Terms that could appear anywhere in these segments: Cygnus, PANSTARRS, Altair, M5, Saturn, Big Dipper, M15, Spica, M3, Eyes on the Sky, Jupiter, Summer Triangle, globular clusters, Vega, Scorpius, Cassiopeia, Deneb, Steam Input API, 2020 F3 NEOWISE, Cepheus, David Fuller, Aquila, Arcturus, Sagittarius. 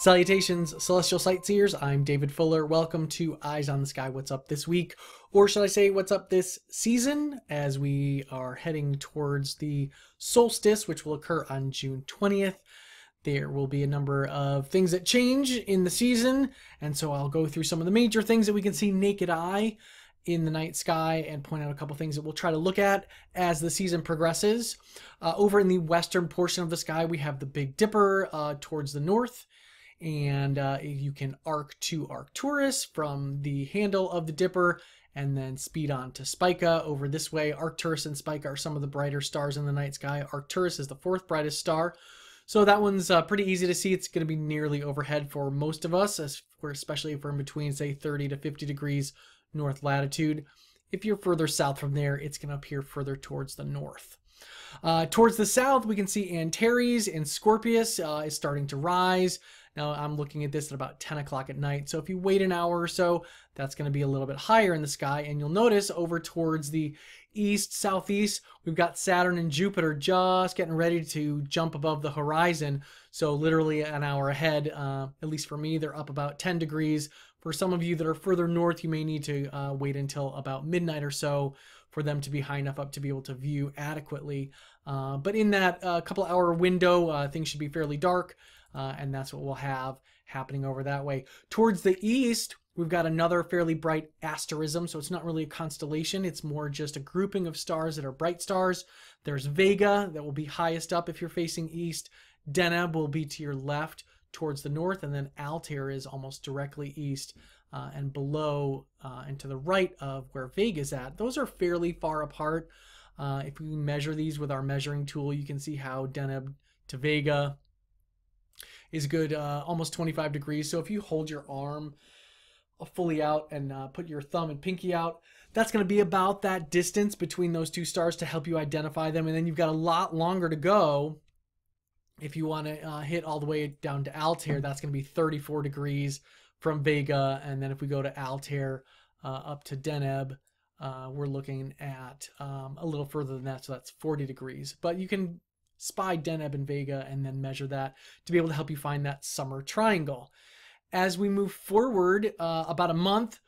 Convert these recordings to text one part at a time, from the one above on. Salutations, celestial sightseers. I'm David Fuller. Welcome to Eyes on the Sky. What's up this week? Or should I say what's up this season, as we are heading towards the solstice, which will occur on June 20th. There will be a number of things that change in the season, and so I'll go through some of the major things that we can see naked eye in the night sky and point out a couple things that we'll try to look at as the season progresses. Over in the western portion of the sky, we have the Big Dipper towards the north. And you can arc to Arcturus from the handle of the Dipper and then speed on to Spica over this way. Arcturus and Spica are some of the brighter stars in the night sky. Arcturus is the fourth brightest star. So that one's pretty easy to see. It's going to be nearly overhead for most of us, especially if we're in between, say, 30 to 50 degrees north latitude. If you're further south from there, it's going to appear further towards the north. Towards the south, we can see Antares, and Scorpius is starting to rise. Now I'm looking at this at about 10 o'clock at night. So if you wait an hour or so, that's going to be a little bit higher in the sky. And you'll notice over towards the east, southeast, we've got Saturn and Jupiter just getting ready to jump above the horizon. So literally an hour ahead, at least for me, they're up about 10 degrees. For some of you that are further north, you may need to wait until about midnight or so for them to be high enough up to be able to view adequately. But in that couple hour window, things should be fairly dark. And that's what we'll have happening over that way. Towards the east, we've got another fairly bright asterism. So it's not really a constellation. It's more just a grouping of stars that are bright stars. There's Vega that will be highest up if you're facing east. Deneb will be to your left towards the north. And then Altair is almost directly east and below and to the right of where Vega is at. Those are fairly far apart. If we measure these with our measuring tool, you can see how Deneb to Vega is good, almost 25 degrees. So if you hold your arm fully out and put your thumb and pinky out, that's going to be about that distance between those two stars to help you identify them. And then you've got a lot longer to go if you want to hit all the way down to Altair. That's going to be 34 degrees from Vega. And then if we go to Altair up to Deneb, we're looking at a little further than that. So that's 40 degrees. But you can spy Deneb and Vega and then measure that to be able to help you find that summer triangle. As we move forward about a month,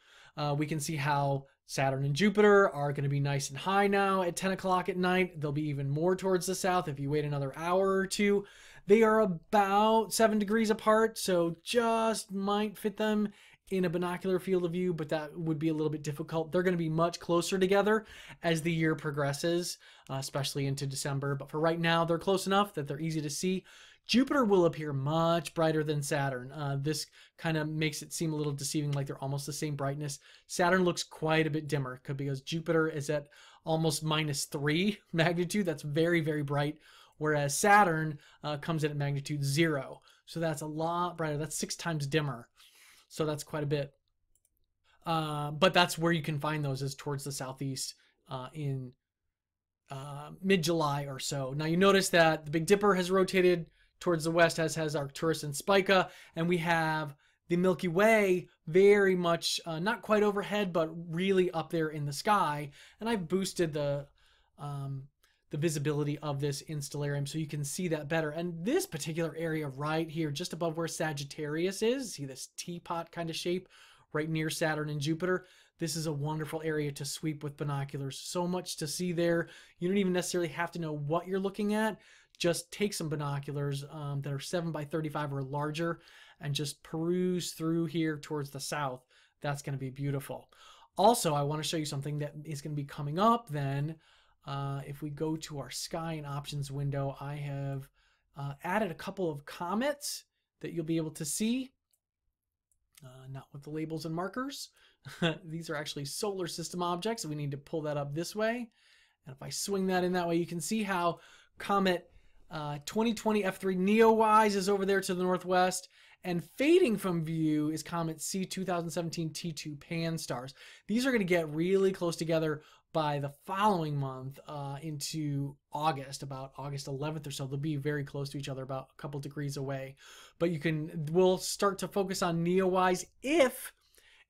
we can see how Saturn and Jupiter are going to be nice and high now at 10 o'clock at night. They'll be even more towards the south if you wait another hour or two. They are about 7 degrees apart, so just might fit them in a binocular field of view, but that would be a little bit difficult. They're going to be much closer together as the year progresses, especially into December. But for right now, they're close enough that they're easy to see. Jupiter will appear much brighter than Saturn. This kind of makes it seem a little deceiving, like they're almost the same brightness. Saturn looks quite a bit dimmer because Jupiter is at almost -3 magnitude. That's very, very bright, whereas Saturn comes in at magnitude 0. So that's a lot brighter. That's 6 times dimmer. So that's quite a bit. But that's where you can find those, is towards the southeast in mid-July or so. Now you notice that the Big Dipper has rotated towards the west, as has Arcturus and Spica. And we have the Milky Way very much, not quite overhead, but really up there in the sky. And I've boosted the visibility of this installarium so you can see that better. And this particular area right here, just above where Sagittarius is, see this teapot kind of shape right near Saturn and Jupiter? This is a wonderful area to sweep with binoculars. So much to see there. You don't even necessarily have to know what you're looking at. Just take some binoculars that are 7x35 or larger and just peruse through here towards the south. That's going to be beautiful. Also, I want to show you something that is going to be coming up then. If we go to our sky and options window, I have added a couple of comets that you'll be able to see, not with the labels and markers. These are actually solar system objects. We need to pull that up this way. And if I swing that in that way, you can see how comet 2020 F3 NEOWISE is over there to the northwest. And fading from view is comet C/2017 T2 PANSTARRS. These are going to get really close together by the following month into August, about August 11th or so. They'll be very close to each other, about a couple degrees away. But we'll start to focus on NEOWISE if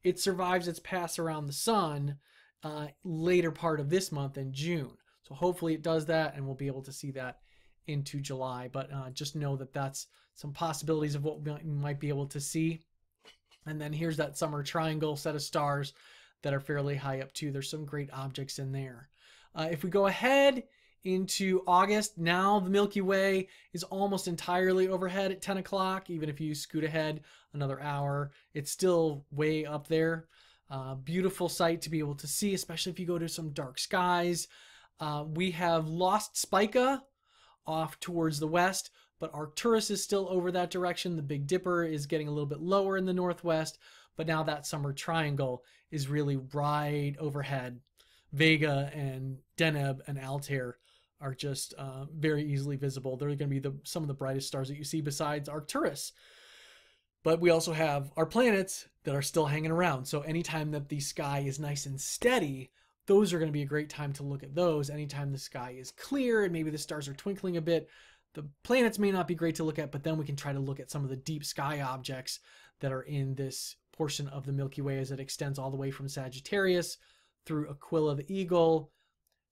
it survives its pass around the sun later part of this month in June. So hopefully it does that, and we'll be able to see that into July, but just know that that's some possibilities of what we might be able to see. And then here's that Summer Triangle set of stars that are fairly high up too. There's some great objects in there. If we go ahead into August, now the Milky Way is almost entirely overhead at 10 o'clock. Even if you scoot ahead another hour, it's still way up there. Beautiful sight to be able to see, especially if you go to some dark skies. We have lost Spica off towards the west, but Arcturus is still over that direction. The Big Dipper is getting a little bit lower in the northwest, but now that Summer Triangle is really right overhead. Vega and Deneb and Altair are just very easily visible. They're going to be some of the brightest stars that you see besides Arcturus. But we also have our planets that are still hanging around. So anytime that the sky is nice and steady, those are going to be a great time to look at those. Anytime the sky is clear and maybe the stars are twinkling a bit, the planets may not be great to look at, but then we can try to look at some of the deep sky objects that are in this portion of the Milky Way as it extends all the way from Sagittarius through Aquila the Eagle,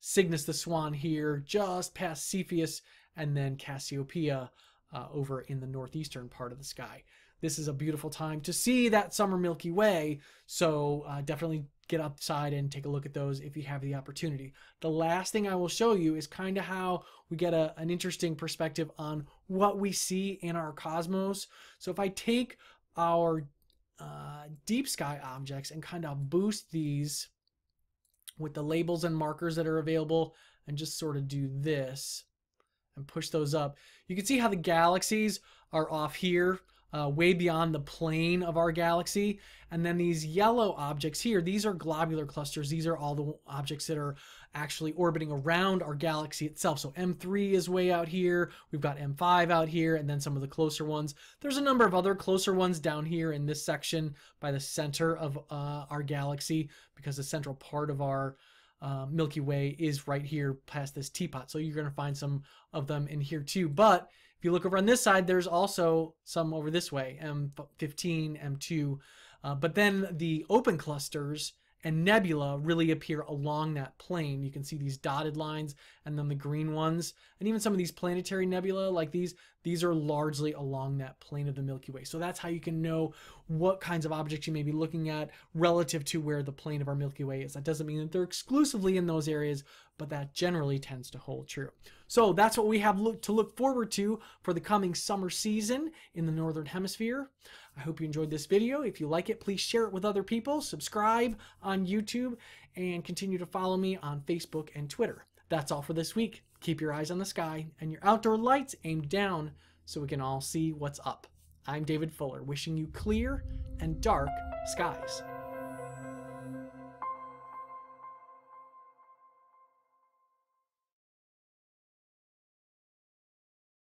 Cygnus the Swan here, just past Cepheus, and then Cassiopeia over in the northeastern part of the sky. This is a beautiful time to see that summer Milky Way, so definitely get outside and take a look at those if you have the opportunity. The last thing I will show you is kind of how we get an interesting perspective on what we see in our cosmos. So if I take our deep sky objects and kind of boost these with the labels and markers that are available and just sort of do this and push those up, you can see how the galaxies are off here. Way beyond the plane of our galaxy. And then these yellow objects here, these are globular clusters. These are all the objects that are actually orbiting around our galaxy itself. So M3 is way out here. We've got M5 out here, and then some of the closer ones. There's a number of other closer ones down here in this section by the center of our galaxy, because the central part of our Milky Way is right here past this teapot. So you're going to find some of them in here too. But if you look over on this side, there's also some over this way, M15, M2. But then the open clusters and nebula really appear along that plane. You can see these dotted lines and then the green ones. And even some of these planetary nebula like these are largely along that plane of the Milky Way. So that's how you can know what kinds of objects you may be looking at relative to where the plane of our Milky Way is. That doesn't mean that they're exclusively in those areas, but that generally tends to hold true. So that's what we have to look forward to for the coming summer season in the Northern Hemisphere. I hope you enjoyed this video. If you like it, please share it with other people, subscribe on YouTube, and continue to follow me on Facebook and Twitter. That's all for this week. Keep your eyes on the sky and your outdoor lights aimed down so we can all see what's up. I'm David Fuller, wishing you clear and dark skies.